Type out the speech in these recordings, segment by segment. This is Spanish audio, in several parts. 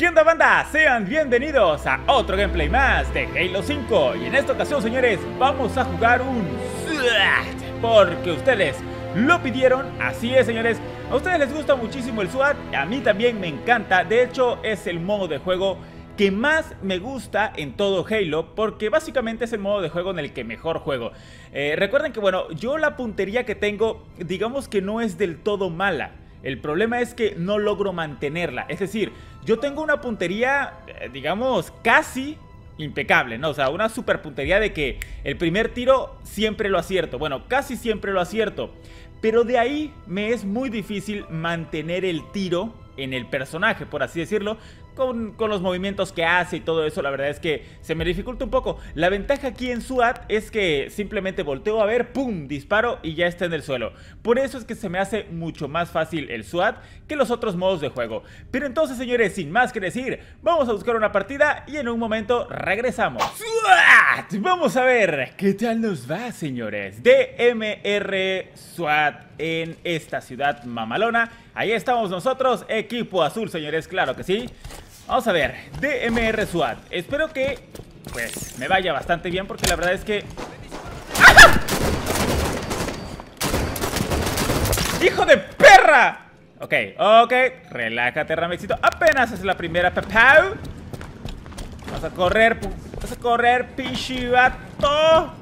¿Qué onda, banda? Sean bienvenidos a otro gameplay más de Halo 5. Y en esta ocasión, señores, vamos a jugar un SWAT, porque ustedes lo pidieron. Así es, señores, a ustedes les gusta muchísimo el SWAT, a mí también me encanta. De hecho, es el modo de juego que más me gusta en todo Halo, porque básicamente es el modo de juego en el que mejor juego. Recuerden que, bueno, yo la puntería que tengo, digamos que no es del todo mala. El problema es que no logro mantenerla. Es decir, yo tengo una puntería, digamos, casi impecable, ¿no? O sea, una super puntería de que el primer tiro siempre lo acierto. Bueno, casi siempre lo acierto. Pero de ahí me es muy difícil mantener el tiro en el personaje, por así decirlo, con los movimientos que hace y todo eso. La verdad es que se me dificulta un poco. La ventaja aquí en SWAT es que simplemente volteo a ver, ¡pum!, disparo y ya está en el suelo. Por eso es que se me hace mucho más fácil el SWAT que los otros modos de juego. Pero entonces, señores, sin más que decir, vamos a buscar una partida y en un momento regresamos. ¡SWAT! Vamos a ver qué tal nos va, señores. DMR SWAT en esta ciudad mamalona. Ahí estamos nosotros, equipo azul, señores, claro que sí. Vamos a ver, DMR SWAT. Espero que, pues, me vaya bastante bien, porque la verdad es que... ¡Ajá! ¡Hijo de perra! Ok, ok, relájate, Ramexito. Apenas es la primera, papau. Vas a correr, pichivato.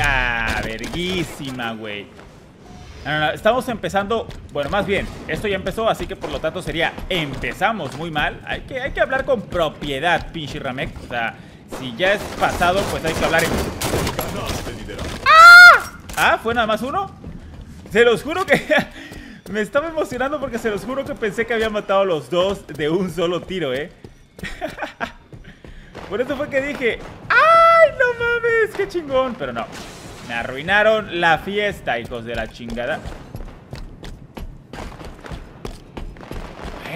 Ah, verguísima, güey. No, estamos empezando, bueno, más bien, esto ya empezó, así que por lo tanto sería empezamos muy mal. Hay que hablar con propiedad, pinche Ramek. O sea, si ya es pasado, pues hay que hablar en... ¡Ah! ¿Ah? ¿Fue nada más uno? Se los juro que... me estaba emocionando porque se los juro que pensé que había matado a los dos de un solo tiro, ¿eh? Por eso fue que dije... ¡Ay, no mames! ¡Qué chingón! Pero no. Me arruinaron la fiesta, hijos de la chingada.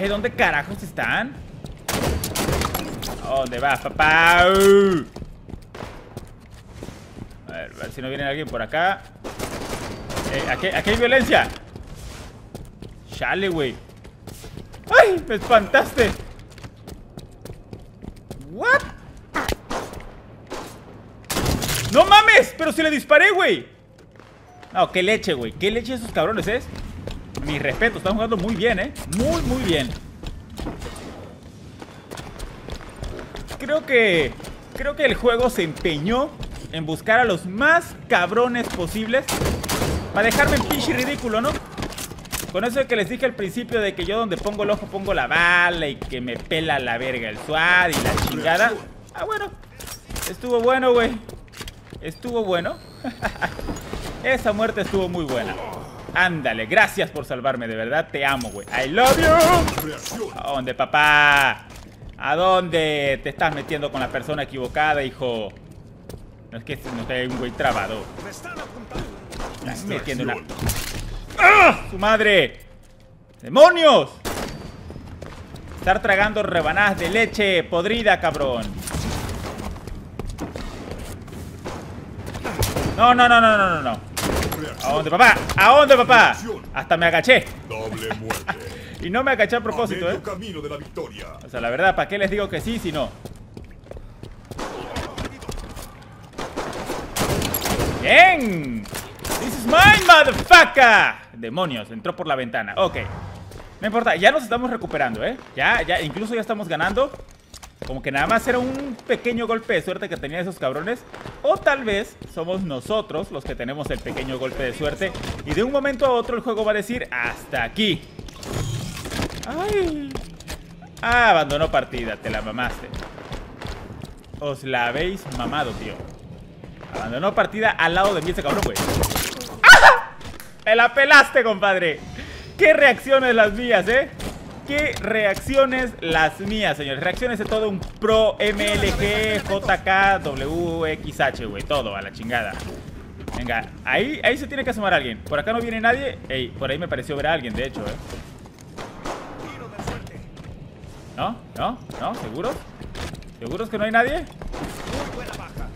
¿Dónde carajos están? ¿Dónde vas, papá? A ver si no viene alguien por acá. Aquí hay violencia. Chale, güey. ¡Ay! ¡Me espantaste! ¿What? ¡No mames! ¡Pero si le disparé, güey! No, qué leche, güey. Qué leche esos cabrones, ¿eh? Mi respeto, están jugando muy bien, ¿eh? Muy, muy bien. Creo que el juego se empeñó en buscar a los más cabrones posibles para dejarme en pinche ridículo, ¿no? Con eso que les dije al principio de que yo donde pongo el ojo pongo la bala y que me pela la verga el SWAT y la chingada. Ah, bueno. Estuvo bueno, güey. Estuvo bueno. Esa muerte estuvo muy buena. Ándale, gracias por salvarme, de verdad. Te amo, güey. I love you. ¿A dónde, papá? ¿A dónde te estás metiendo con la persona equivocada, hijo? No es que no te hay un güey trabado. Me estás metiendo una... ¡Ah! ¡Su madre! ¡Demonios! Estar tragando rebanadas de leche podrida, cabrón. No, no, no, no, no, no. ¿A dónde, papá? ¿A dónde, papá? Hasta me agaché. Doble muerte. Y no me agaché a propósito, ¿eh? Camino de la victoria. O sea, la verdad, ¿para qué les digo que sí si no? ¡Bien! ¡This is mine, motherfucker! Demonios, entró por la ventana. Ok. No importa, ya nos estamos recuperando, ¿eh? Ya, incluso ya estamos ganando. Como que nada más era un pequeño golpe de suerte que tenían esos cabrones. O tal vez somos nosotros los que tenemos el pequeño golpe de suerte. Y de un momento a otro el juego va a decir, hasta aquí. Ay. Ah, abandonó partida, te la mamaste. Os la habéis mamado, tío. Abandonó partida al lado de mí ese cabrón, güey. ¡Ah! ¡Me la pelaste, compadre! ¡Qué reacciones las mías, eh! ¿Qué reacciones las mías, señores? Reacciones de todo un pro, MLG, JK, WXH, güey. Todo a la chingada. Venga, ahí se tiene que asomar alguien. Por acá no viene nadie. Ey, por ahí me pareció ver a alguien, de hecho, ¿eh? ¿No? ¿No? ¿No? ¿Seguros? ¿Seguros que no hay nadie? Muy buena baja.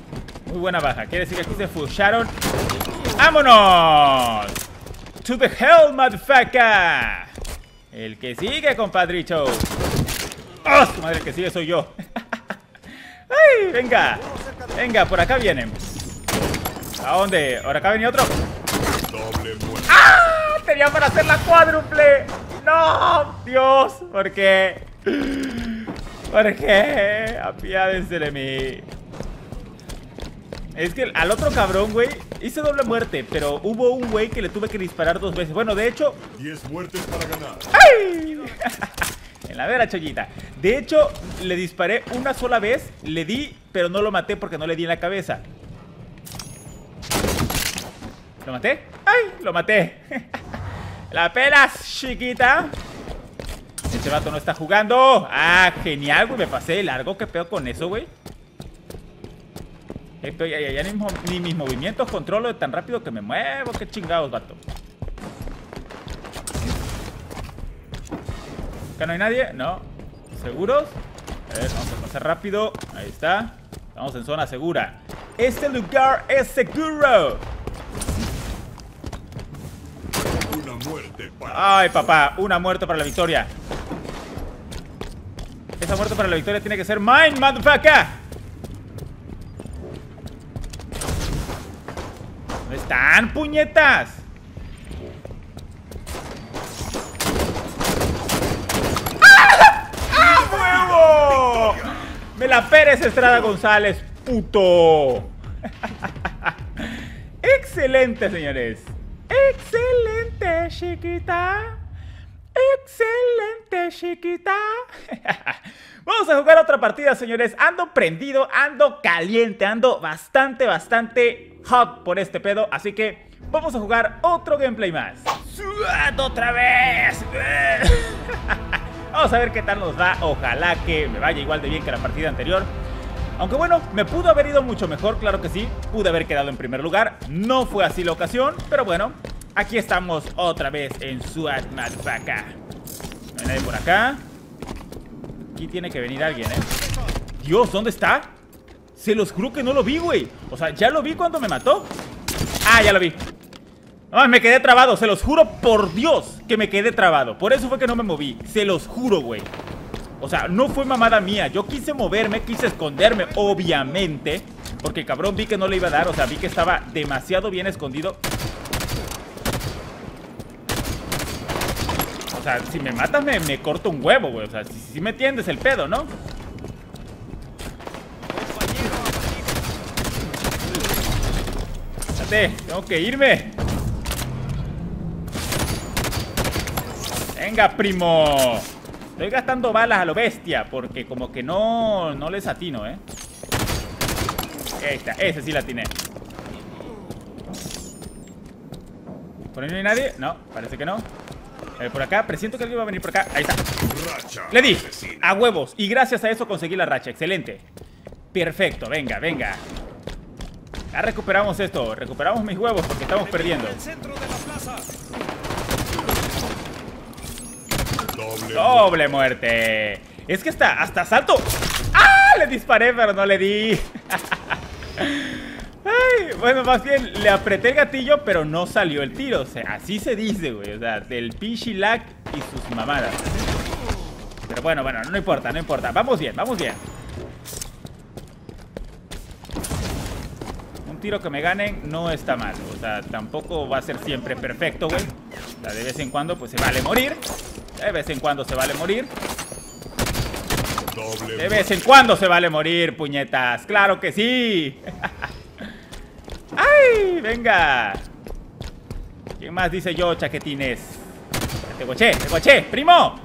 Muy buena baja. Quiere decir que aquí se fucharon. ¡Vámonos! ¡To the hell, motherfucker! El que sigue, compadricho. ¡Oh, su madre! El que sigue soy yo. ¡Ay! Venga. Venga, por acá vienen. ¿A dónde? ¿Ahora acá viene otro? ¡Ah! Tenía para hacer la cuádruple. ¡No! ¡Dios! ¿Por qué? ¿Por qué? Apiádense de mí. Es que al otro cabrón, güey, hice doble muerte, pero hubo un güey que le tuve que disparar 2 veces. Bueno, de hecho... 10 muertes para ganar. ¡Ay! En la vera, chollita. De hecho, le disparé una sola vez, le di, pero no lo maté porque no le di en la cabeza. ¿Lo maté? ¡Ay! ¡Lo maté! ¡La pelas, chiquita! Este vato no está jugando. ¡Ah, genial, güey! Me pasé de largo. ¿Qué pedo con eso, güey? Ya ni mis movimientos controlo de tan rápido que me muevo. Qué chingados, vato. ¿Acá no hay nadie? No. ¿Seguros? A ver, vamos a pasar rápido. Ahí está. Estamos en zona segura. Este lugar es seguro. Una muerte para... Ay, papá. Una muerte para la victoria. Esa muerte para la victoria tiene que ser mine, motherfucker. ¿Dónde están, puñetas? ¡Ah! ¡Ah, huevo! ¡Me la Pérez Estrada González, puto! ¡Excelente, señores! ¡Excelente, chiquita! ¡Excelente, chiquita! Vamos a jugar otra partida, señores. Ando prendido, ando caliente, ando bastante hot por este pedo, así que vamos a jugar otro gameplay más. ¡SWAT otra vez! Vamos a ver qué tal nos va. Ojalá que me vaya igual de bien que la partida anterior. Aunque bueno, me pudo haber ido mucho mejor, claro que sí. Pude haber quedado en primer lugar. No fue así la ocasión, pero bueno, aquí estamos otra vez en SWAT Madvaca. No hay nadie por acá. Aquí tiene que venir alguien, ¿eh? Dios, ¿dónde está? Se los juro que no lo vi, güey. O sea, ya lo vi cuando me mató. Ah, ya lo vi. Ay, me quedé trabado, se los juro por Dios que me quedé trabado. Por eso fue que no me moví, se los juro, güey. O sea, no fue mamada mía. Yo quise moverme, quise esconderme, obviamente, porque el cabrón vi que no le iba a dar. O sea, vi que estaba demasiado bien escondido. O sea, si me matas me corto un huevo, güey. O sea, si me entiendes el pedo, ¿no? Tengo que irme. Venga, primo. Estoy gastando balas a lo bestia, porque como que no les atino, ¿eh? Ahí está, ese sí la atiné. ¿Por ahí no hay nadie? No, parece que no. A ver, por acá, presiento que alguien va a venir por acá. Ahí está. Le di a huevos, y gracias a eso conseguí la racha, excelente. Perfecto, venga, venga. Ya recuperamos esto, recuperamos mis huevos porque estamos perdiendo. Doble muerte. Es que está, hasta salto. ¡Ah! Le disparé, pero no le di. Ay, bueno, más bien le apreté el gatillo, pero no salió el tiro. O sea, así se dice, güey. O sea, del pichilac y sus mamadas. Pero bueno, no importa, no importa. Vamos bien, vamos bien. Tiro que me ganen no está mal. O sea, tampoco va a ser siempre perfecto, güey. O sea, de vez en cuando pues se vale morir. De vez en cuando se vale morir. De vez en cuando se vale morir, puñetas. ¡Claro que sí! ¡Ay! ¡Venga! ¿Quién más dice yo, chaquetines? Te goché, primo.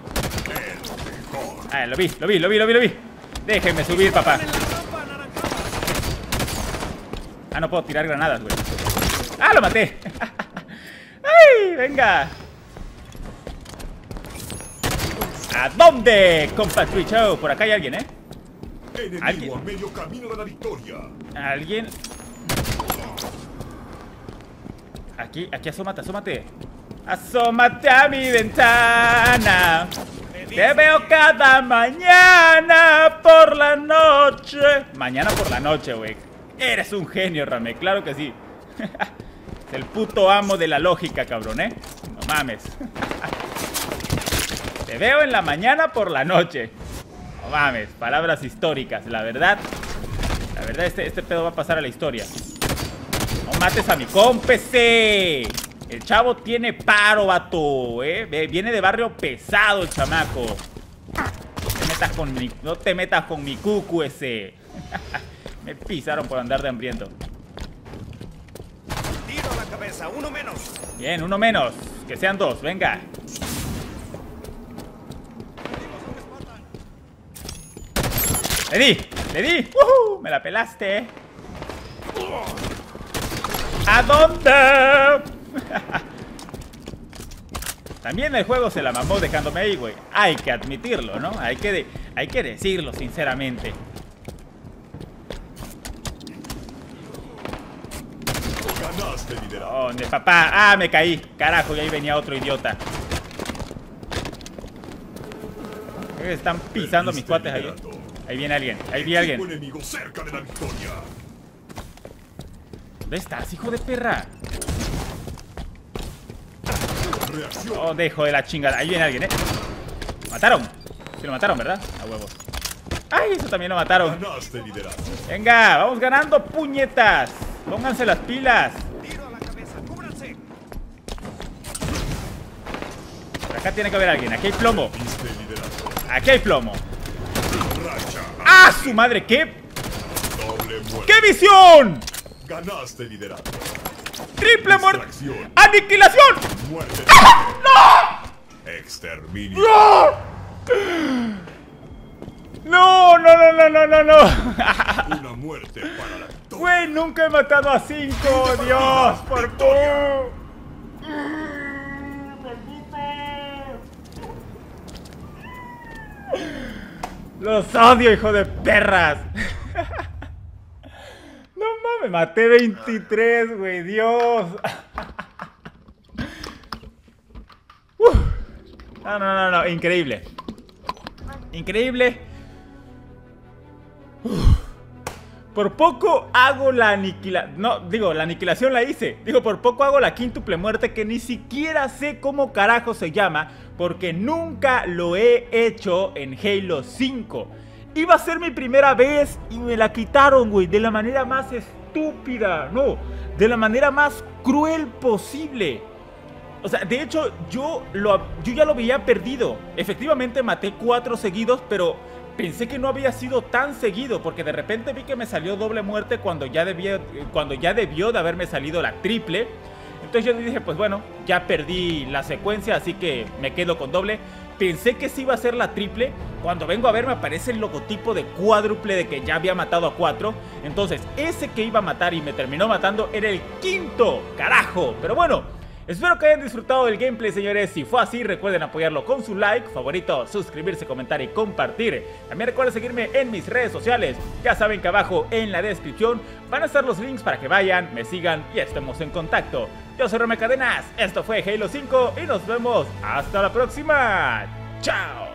Ah, lo vi. Déjenme subir, papá. Ah, no puedo tirar granadas, güey. ¡Ah, lo maté! ¡Ay, venga! ¿A dónde, compatricho? Por acá hay alguien, ¿eh? Enemigo a medio camino de la victoria. ¿Alguien? Aquí, asómate. ¡Asómate a mi ventana! Te veo cada mañana por la noche. Mañana por la noche, güey. Eres un genio, Rame, claro que sí. Es el puto amo de la lógica, cabrón, ¿eh? No mames. Te veo en la mañana por la noche. No mames, palabras históricas. La verdad, este pedo va a pasar a la historia. No mates a mi cómpese. El chavo tiene paro, vato, Viene de barrio pesado el chamaco. No te metas con mi cucu ese. Me pisaron por andar de hambriento. Tiro a la cabeza, uno menos. Bien, uno menos. Que sean dos, venga. Le di. Me la pelaste. ¿A dónde? También el juego se la mamó dejándome ahí, güey. Hay que admitirlo, ¿no? Hay que decirlo sinceramente. Ganaste, liderado. ¿Dónde, papá? Ah, me caí. Carajo, y ahí venía otro idiota. Creo que están pisando mis cuates ahí. Ahí viene alguien. Ahí vi a alguien. ¿Dónde estás, hijo de perra? Oh, dejo de la chingada. Ahí viene alguien, Mataron. Sí lo mataron, ¿verdad? A huevo. ¡Ay, eso también lo mataron! Venga, vamos ganando, puñetas. Pónganse las pilas. Por acá tiene que haber alguien. Aquí hay plomo. Aquí hay plomo. ¡Ah, su madre! ¿Qué? ¡Qué visión! Ganaste liderazgo. ¡Triple muerte! ¡Aniquilación! Muerte. ¡Ah! ¡No! ¡Exterminio! ¡No! ¡No! Una muerte para la... ¡Güey, nunca he matado a 5! ¡Dios! ¡Por favor! ¡Los odio, hijo de perras! Me maté 23, güey, Dios. No, increíble. Increíble. Por poco hago la aniquilación. No, digo, la aniquilación la hice. Digo, por poco hago la quíntuple muerte, que ni siquiera sé cómo carajo se llama, porque nunca lo he hecho en Halo 5. Iba a ser mi primera vez y me la quitaron, güey, de la manera más estúpida, no, de la manera más cruel posible. O sea, de hecho, yo ya lo había perdido. Efectivamente maté 4 seguidos, pero pensé que no había sido tan seguido, porque de repente vi que me salió doble muerte cuando ya debió de haberme salido la triple. Entonces yo dije, pues bueno, ya perdí la secuencia, así que me quedo con doble. Pensé que sí iba a ser la triple. Cuando vengo a ver me aparece el logotipo de cuádruple, de que ya había matado a 4. Entonces ese que iba a matar y me terminó matando era el quinto. ¡Carajo! Pero bueno, espero que hayan disfrutado del gameplay, señores. Si fue así, recuerden apoyarlo con su like, favorito, suscribirse, comentar y compartir. También recuerden seguirme en mis redes sociales. Ya saben que abajo en la descripción van a estar los links para que vayan, me sigan y estemos en contacto. Yo soy Rome Cadenas, esto fue Halo 5 y nos vemos hasta la próxima. ¡Chao!